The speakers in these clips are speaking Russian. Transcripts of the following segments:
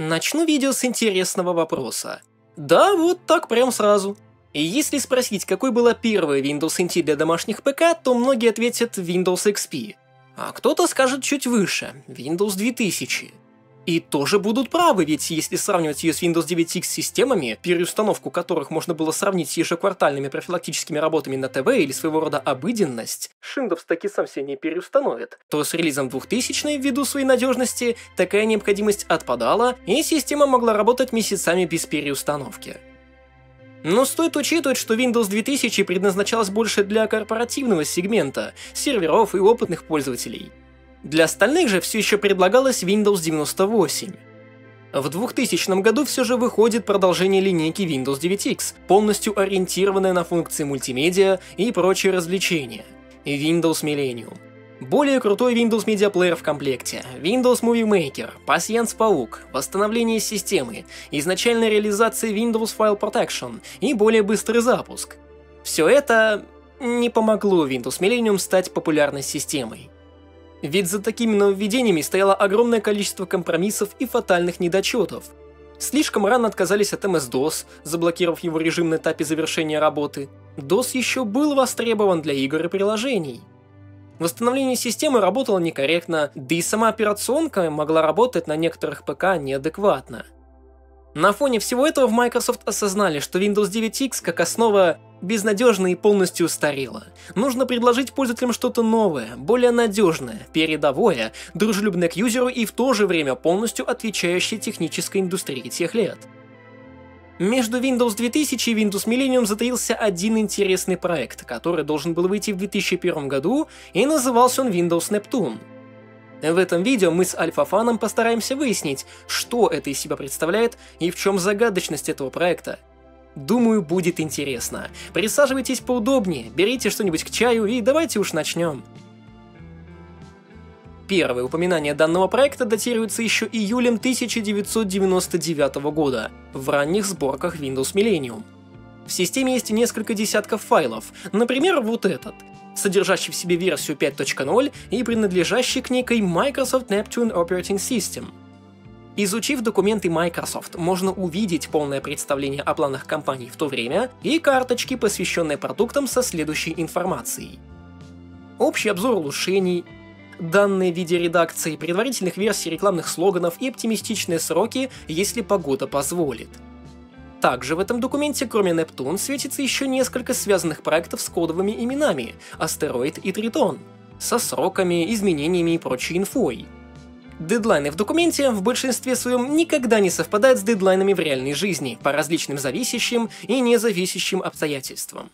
Начну видео с интересного вопроса. Да, вот так прям сразу. И если спросить, какой была первая Windows NT для домашних ПК, то многие ответят Windows XP. А кто-то скажет чуть выше, Windows 2000. И тоже будут правы, ведь если сравнивать ее с Windows 9X системами, переустановку которых можно было сравнить с ежеквартальными профилактическими работами на ТВ или своего рода обыденность, Шиндовс таки сам себе не переустановит, то с релизом 2000 ввиду своей надежности такая необходимость отпадала, и система могла работать месяцами без переустановки. Но стоит учитывать, что Windows 2000 предназначалась больше для корпоративного сегмента, серверов и опытных пользователей. Для остальных же все еще предлагалось Windows 98. В 2000 году все же выходит продолжение линейки Windows 9X, полностью ориентированное на функции мультимедиа и прочие развлечения. Windows Millennium. Более крутой Windows Media Player в комплекте, Windows Movie Maker, Пасьянс-паук, восстановление системы, изначальная реализация Windows File Protection и более быстрый запуск. Все это не помогло Windows Millennium стать популярной системой. Ведь за такими нововведениями стояло огромное количество компромиссов и фатальных недочетов. Слишком рано отказались от MS-DOS, заблокировав его режим на этапе завершения работы. DOS еще был востребован для игр и приложений. Восстановление системы работало некорректно, да и сама операционка могла работать на некоторых ПК неадекватно. На фоне всего этого в Microsoft осознали, что Windows 9X как основа безнадежно и полностью устарела. Нужно предложить пользователям что-то новое, более надежное, передовое, дружелюбное к юзеру и в то же время полностью отвечающее технической индустрии тех лет. Между Windows 2000 и Windows Millennium затаился один интересный проект, который должен был выйти в 2001 году, и назывался он Windows Neptune. В этом видео мы с Альфа-фаном постараемся выяснить, что это из себя представляет и в чем загадочность этого проекта. Думаю, будет интересно. Присаживайтесь поудобнее, берите что-нибудь к чаю и давайте уж начнем. Первые упоминания данного проекта датируются еще июлем 1999 года в ранних сборках Windows Millennium. В системе есть несколько десятков файлов, например, вот этот, содержащий в себе версию 5.0 и принадлежащий к некой Microsoft Neptune Operating System. Изучив документы Microsoft, можно увидеть полное представление о планах компании в то время и карточки, посвященные продуктам со следующей информацией. Общий обзор улучшений, данные в виде редакции, предварительных версий рекламных слоганов и оптимистичные сроки, если погода позволит. Также в этом документе, кроме Нептун, светится еще несколько связанных проектов с кодовыми именами – Астероид и Тритон, со сроками, изменениями и прочей инфой. Дедлайны в документе в большинстве своем никогда не совпадают с дедлайнами в реальной жизни по различным зависящим и независящим обстоятельствам.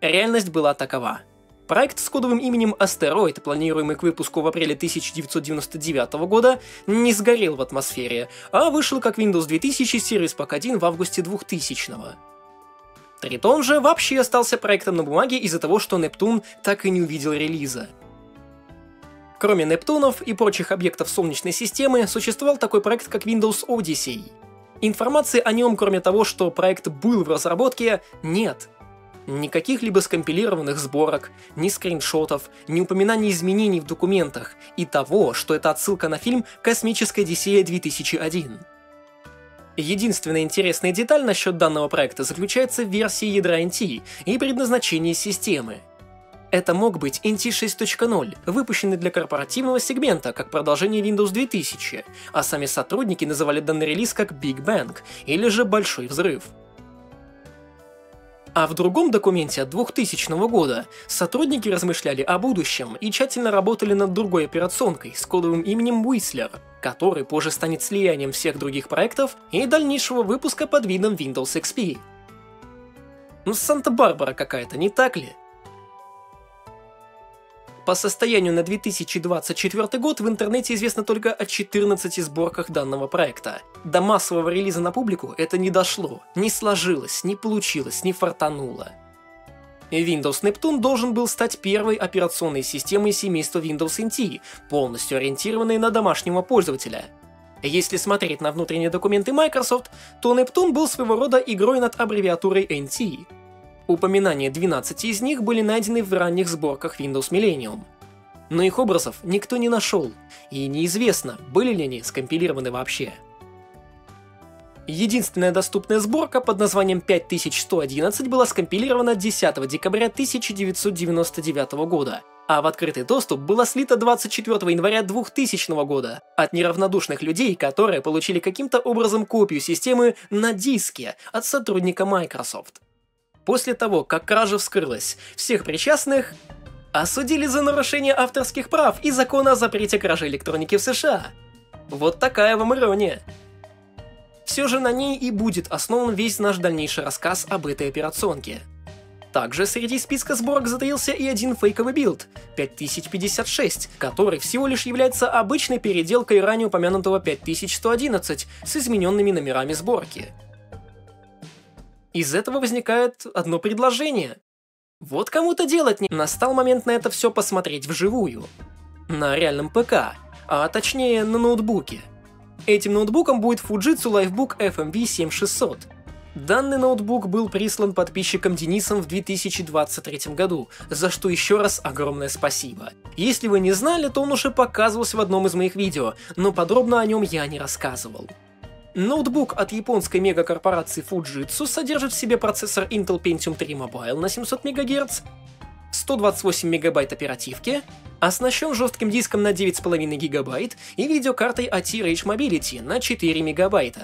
Реальность была такова. Проект с кодовым именем «Астероид», планируемый к выпуску в апреле 1999 года, не сгорел в атмосфере, а вышел как Windows 2000 Series Pack 1 в августе 2000-го. Тритон же вообще остался проектом на бумаге из-за того, что Нептун так и не увидел релиза. Кроме Нептунов и прочих объектов Солнечной системы, существовал такой проект, как Windows Odyssey. Информации о нем, кроме того, что проект был в разработке, нет. Никаких либо скомпилированных сборок, ни скриншотов, ни упоминаний изменений в документах и того, что это отсылка на фильм «Космическая Одиссея 2001». Единственная интересная деталь насчет данного проекта заключается в версии ядра NT и предназначении системы. Это мог быть NT 6.0, выпущенный для корпоративного сегмента как продолжение Windows 2000, а сами сотрудники называли данный релиз как Big Bang или же Большой Взрыв. А в другом документе 2000 года сотрудники размышляли о будущем и тщательно работали над другой операционкой с кодовым именем Whistler, который позже станет слиянием всех других проектов и дальнейшего выпуска под видом Windows XP. Ну, Санта-Барбара какая-то, не так ли? По состоянию на 2024 год в интернете известно только о 14 сборках данного проекта. До массового релиза на публику это не дошло, не сложилось, не получилось, не фартануло. Windows Neptune должен был стать первой операционной системой семейства Windows NT, полностью ориентированной на домашнего пользователя. Если смотреть на внутренние документы Microsoft, то Neptune был своего рода игрой над аббревиатурой NT. Упоминания 12 из них были найдены в ранних сборках Windows Millennium. Но их образов никто не нашел, и неизвестно, были ли они скомпилированы вообще. Единственная доступная сборка под названием 5111 была скомпилирована 10 декабря 1999 года, а в открытый доступ было слито 24 января 2000 года от неравнодушных людей, которые получили каким-то образом копию системы на диске от сотрудника Microsoft. После того, как кража вскрылась, всех причастных осудили за нарушение авторских прав и закона о запрете кражи электроники в США. Вот такая вам ирония. Все же на ней и будет основан весь наш дальнейший рассказ об этой операционке. Также среди списка сборок затаился и один фейковый билд — 5056, который всего лишь является обычной переделкой ранее упомянутого 5111 с измененными номерами сборки. Из этого возникает одно предложение. Вот кому-то делать не... Настал момент на это все посмотреть вживую. На реальном ПК, а точнее на ноутбуке. Этим ноутбуком будет Fujitsu Lifebook FMV7600. Данный ноутбук был прислан подписчиком Денисом в 2023 году, за что еще раз огромное спасибо. Если вы не знали, то он уже показывался в одном из моих видео, но подробно о нем я не рассказывал. Ноутбук от японской мегакорпорации Fujitsu содержит в себе процессор Intel Pentium 3 Mobile на 700 МГц, 128 МБ оперативки, оснащен жестким диском на 9,5 ГБ и видеокартой AT Rage Mobility на 4 МБ.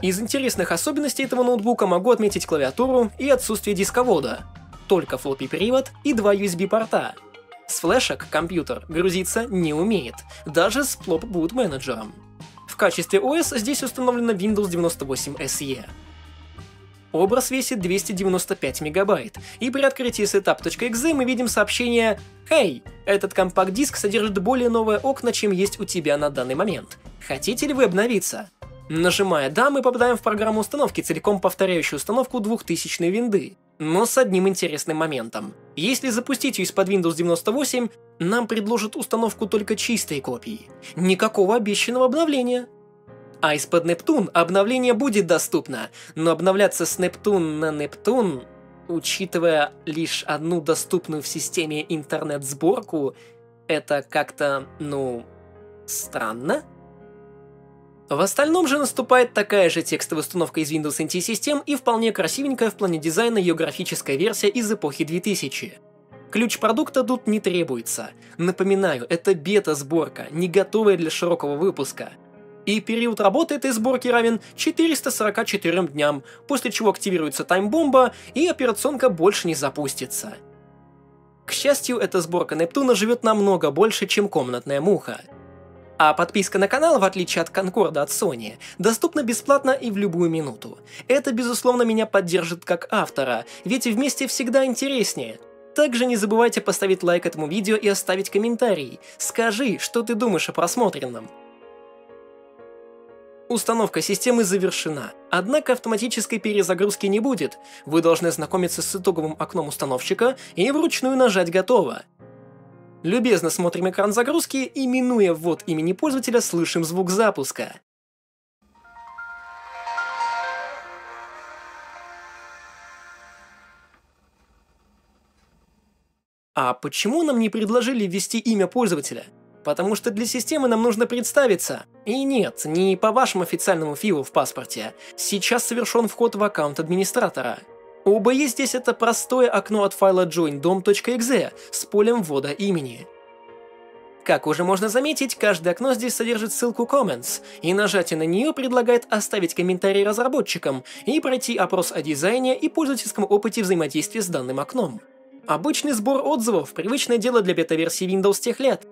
Из интересных особенностей этого ноутбука могу отметить клавиатуру и отсутствие дисковода, только флоппи-привод и два USB-порта. С флешек компьютер грузиться не умеет, даже с Plop Boot менеджером. В качестве ОС здесь установлено Windows 98 SE. Образ весит 295 мегабайт, и при открытии setup.exe мы видим сообщение «Hey, этот компакт-диск содержит более новые окна, чем есть у тебя на данный момент. Хотите ли вы обновиться?» Нажимая «Да», мы попадаем в программу установки, целиком повторяющую установку 2000 винды. Но с одним интересным моментом. Если запустить ее из-под Windows 98, нам предложат установку только чистой копии. Никакого обещанного обновления. А из-под Нептун обновление будет доступно, но обновляться с Нептун на Нептун, учитывая лишь одну доступную в системе интернет-сборку, это как-то, странно. В остальном же наступает такая же текстовая установка из Windows NT систем и вполне красивенькая в плане дизайна ее графическая версия из эпохи 2000. Ключ продукта тут не требуется. Напоминаю, это бета-сборка, не готовая для широкого выпуска. И период работы этой сборки равен 444 дням, после чего активируется таймбомба и операционка больше не запустится. К счастью, эта сборка Нептуна живет намного больше, чем комнатная муха. А подписка на канал, в отличие от Конкорда от Sony, доступна бесплатно и в любую минуту. Это, безусловно, меня поддержит как автора, ведь вместе всегда интереснее. Также не забывайте поставить лайк этому видео и оставить комментарий. Скажи, что ты думаешь о просмотренном. Установка системы завершена, однако автоматической перезагрузки не будет. Вы должны ознакомиться с итоговым окном установщика и вручную нажать «Готово». Любезно смотрим экран загрузки и, минуя ввод имени пользователя, слышим звук запуска. А почему нам не предложили ввести имя пользователя? Потому что для системы нам нужно представиться. И нет, не по вашему официальному филу в паспорте. Сейчас совершен вход в аккаунт администратора. OOBE здесь это простое окно от файла joindom.exe с полем ввода имени. Как уже можно заметить, каждое окно здесь содержит ссылку comments, и нажатие на нее предлагает оставить комментарий разработчикам и пройти опрос о дизайне и пользовательском опыте взаимодействия с данным окном. Обычный сбор отзывов – привычное дело для бета-версии Windows тех лет.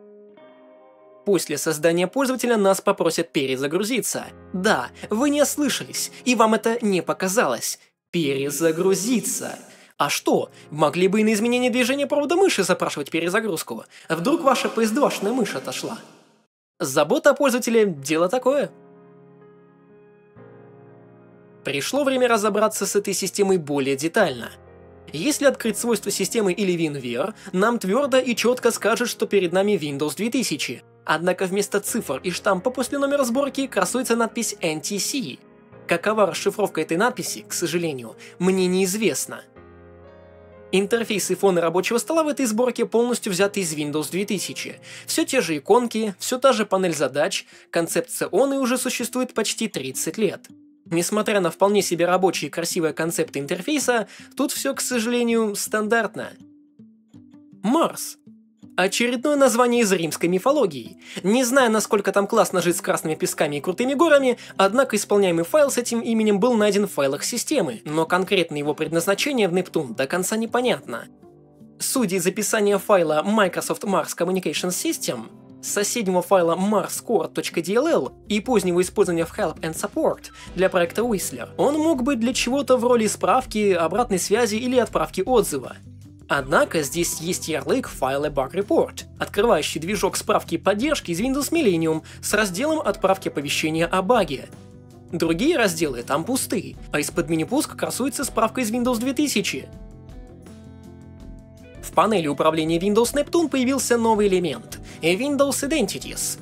После создания пользователя нас попросят перезагрузиться. Да, вы не ослышались, и вам это не показалось. Перезагрузиться. А что, могли бы и на изменение движения провода мыши запрашивать перезагрузку? Вдруг ваша PS2-шная мышь отошла? Забота о пользователе – дело такое. Пришло время разобраться с этой системой более детально. Если открыть свойства системы или WinVR, нам твердо и четко скажут, что перед нами Windows 2000. Однако вместо цифр и штампа после номера сборки красуется надпись NTC. Какова расшифровка этой надписи, к сожалению, мне неизвестно. Интерфейс и фоны рабочего стола в этой сборке полностью взяты из Windows 2000. Все те же иконки, все та же панель задач, концепция ОН уже существует почти 30 лет. Несмотря на вполне себе рабочие и красивые концепты интерфейса, тут все, к сожалению, стандартно. Марс. Очередное название из римской мифологии. Не знаю, насколько там классно жить с красными песками и крутыми горами, однако исполняемый файл с этим именем был найден в файлах системы, но конкретно его предназначение в Нептун до конца непонятно. Судя из описания файла Microsoft Mars Communication System, соседнего файла mars-core.dll и позднего использования в Help and Support для проекта Whistler, он мог быть для чего-то в роли справки, обратной связи или отправки отзыва. Однако здесь есть ярлык файла Bug Report, открывающий движок справки и поддержки из Windows Millennium с разделом отправки оповещения о баге. Другие разделы там пусты, а из-под мини-пуска красуется справка из Windows 2000. В панели управления Windows Neptune появился новый элемент — Windows Identities.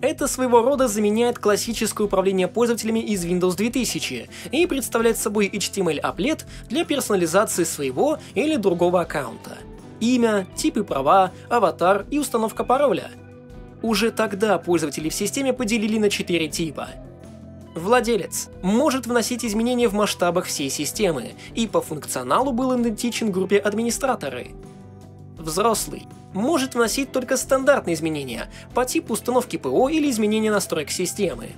Это своего рода заменяет классическое управление пользователями из Windows 2000 и представляет собой HTML-аплет для персонализации своего или другого аккаунта. Имя, типы права, аватар и установка пароля. Уже тогда пользователи в системе поделили на 4 типа. Владелец может вносить изменения в масштабах всей системы и по функционалу был идентичен группе администраторы. Взрослый может вносить только стандартные изменения по типу установки ПО или изменения настроек системы.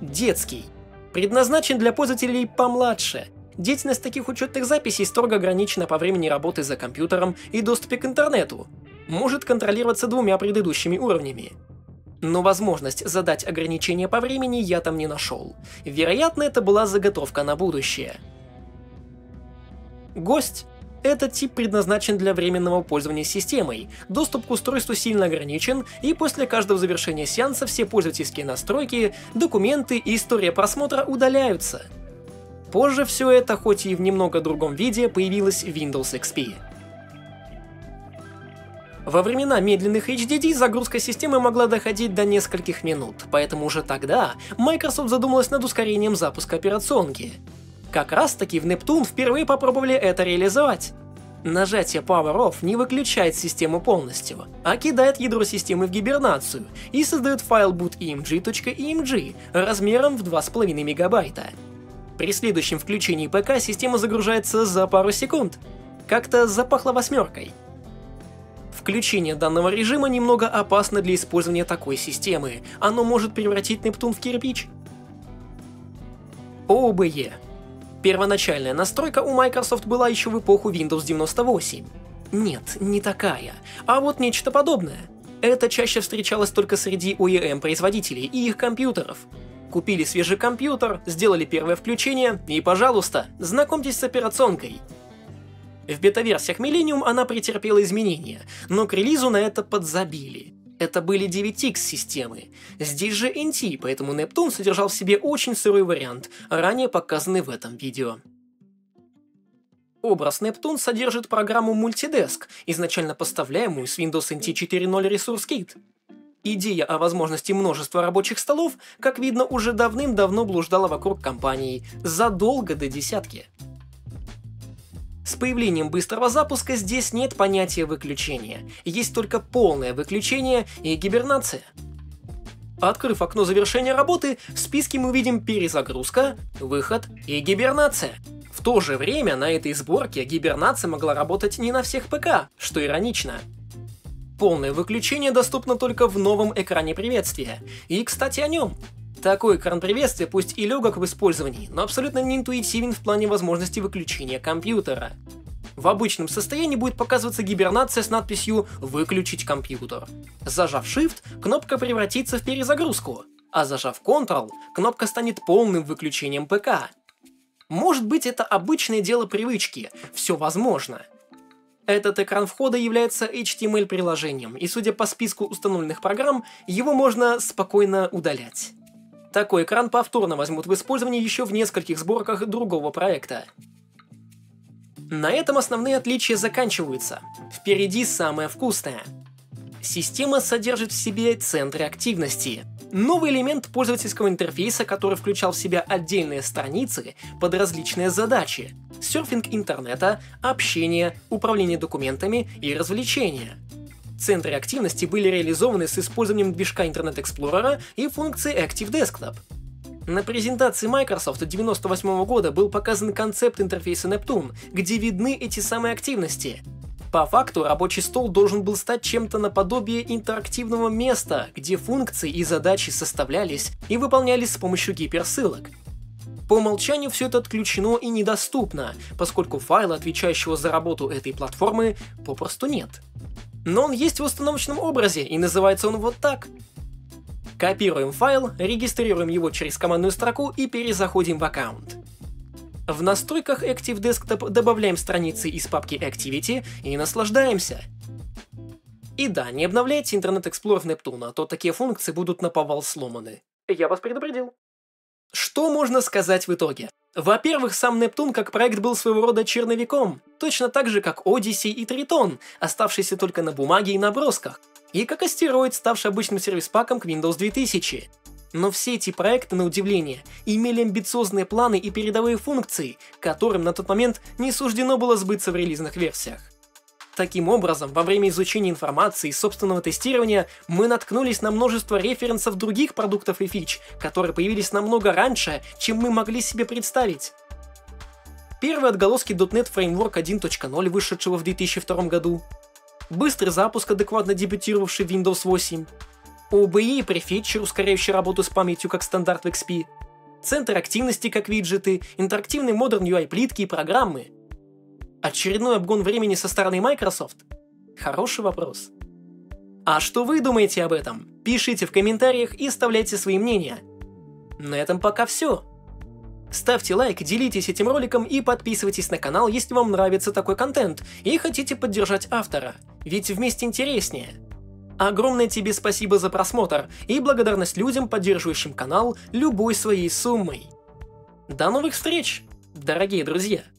Детский предназначен для пользователей помладше. Деятельность таких учетных записей строго ограничена по времени работы за компьютером и доступе к интернету. Может контролироваться 2 предыдущими уровнями. Но возможность задать ограничения по времени я там не нашел. Вероятно, это была заготовка на будущее. Гость. Этот тип предназначен для временного пользования системой, доступ к устройству сильно ограничен, и после каждого завершения сеанса все пользовательские настройки, документы и история просмотра удаляются. Позже все это, хоть и в немного другом виде, появилось в Windows XP. Во времена медленных HDD загрузка системы могла доходить до нескольких минут, поэтому уже тогда Microsoft задумалась над ускорением запуска операционки. Как раз таки в Нептун впервые попробовали это реализовать. Нажатие Power Off не выключает систему полностью, а кидает ядро системы в гибернацию и создает файл boot.img.img размером в 2,5 мегабайта. При следующем включении ПК система загружается за пару секунд. Как-то запахло 8-кой. Включение данного режима немного опасно для использования такой системы, оно может превратить Нептун в кирпич. OOBE. Первоначальная настройка у Microsoft была еще в эпоху Windows 98. Нет, не такая, а вот нечто подобное. Это чаще встречалось только среди OEM-производителей и их компьютеров. Купили свежий компьютер, сделали первое включение и, пожалуйста, знакомьтесь с операционкой. В бета-версиях Millennium она претерпела изменения, но к релизу на это подзабили. Это были 9X-системы. Здесь же NT, поэтому Нептун содержал в себе очень сырой вариант, ранее показанный в этом видео. Образ Нептун содержит программу Multidesk, изначально поставляемую с Windows NT 4.0 Resource Kit. Идея о возможности множества рабочих столов, как видно, уже давным-давно блуждала вокруг компании, задолго до десятки. С появлением быстрого запуска здесь нет понятия выключения, есть только полное выключение и гибернация. Открыв окно завершения работы, в списке мы видим перезагрузка, выход и гибернация. В то же время на этой сборке гибернация могла работать не на всех ПК, что иронично. Полное выключение доступно только в новом экране приветствия. И, кстати, о нем. Такой экран приветствия пусть и легок в использовании, но абсолютно не интуитивен в плане возможности выключения компьютера. В обычном состоянии будет показываться гибернация с надписью «Выключить компьютер». Зажав Shift, кнопка превратится в перезагрузку, а зажав Ctrl, кнопка станет полным выключением ПК. Может быть, это обычное дело привычки, все возможно. Этот экран входа является HTML-приложением, и судя по списку установленных программ, его можно спокойно удалять. Такой экран повторно возьмут в использование еще в нескольких сборках другого проекта. На этом основные отличия заканчиваются. Впереди самое вкусное. Система содержит в себе центры активности. Новый элемент пользовательского интерфейса, который включал в себя отдельные страницы под различные задачи. Серфинг интернета, общение, управление документами и развлечения. Центры активности были реализованы с использованием движка Internet Explorer и функции Active Desktop. На презентации Microsoft 1998 года был показан концепт интерфейса Neptune, где видны эти самые активности. По факту рабочий стол должен был стать чем-то наподобие интерактивного места, где функции и задачи составлялись и выполнялись с помощью гиперссылок. По умолчанию все это отключено и недоступно, поскольку файла, отвечающего за работу этой платформы, попросту нет. Но он есть в установочном образе, и называется он вот так. Копируем файл, регистрируем его через командную строку и перезаходим в аккаунт. В настройках Active Desktop добавляем страницы из папки Activity и наслаждаемся. И да, не обновляйте Internet Explorer в Neptune, а то такие функции будут наповал сломаны. Я вас предупредил. Что можно сказать в итоге? Во-первых, сам Neptune как проект был своего рода черновиком, точно так же как Odyssey и Triton, оставшиеся только на бумаге и набросках, и как Asteroid, ставший обычным сервис-паком к Windows 2000. Но все эти проекты, на удивление, имели амбициозные планы и передовые функции, которым на тот момент не суждено было сбыться в релизных версиях. Таким образом, во время изучения информации и собственного тестирования мы наткнулись на множество референсов других продуктов и фич, которые появились намного раньше, чем мы могли себе представить. Первые отголоски .NET Framework 1.0, вышедшего в 2002 году. Быстрый запуск, адекватно дебютировавший в Windows 8. OOBE и Prefetch, ускоряющий работу с памятью как стандарт в XP. Центр активности как виджеты, интерактивный модерн UI плитки и программы. Очередной обгон времени со стороны Microsoft? Хороший вопрос. А что вы думаете об этом? Пишите в комментариях и оставляйте свои мнения. На этом пока все. Ставьте лайк, делитесь этим роликом и подписывайтесь на канал, если вам нравится такой контент и хотите поддержать автора, ведь вместе интереснее. Огромное тебе спасибо за просмотр и благодарность людям, поддерживающим канал любой своей суммой. До новых встреч, дорогие друзья!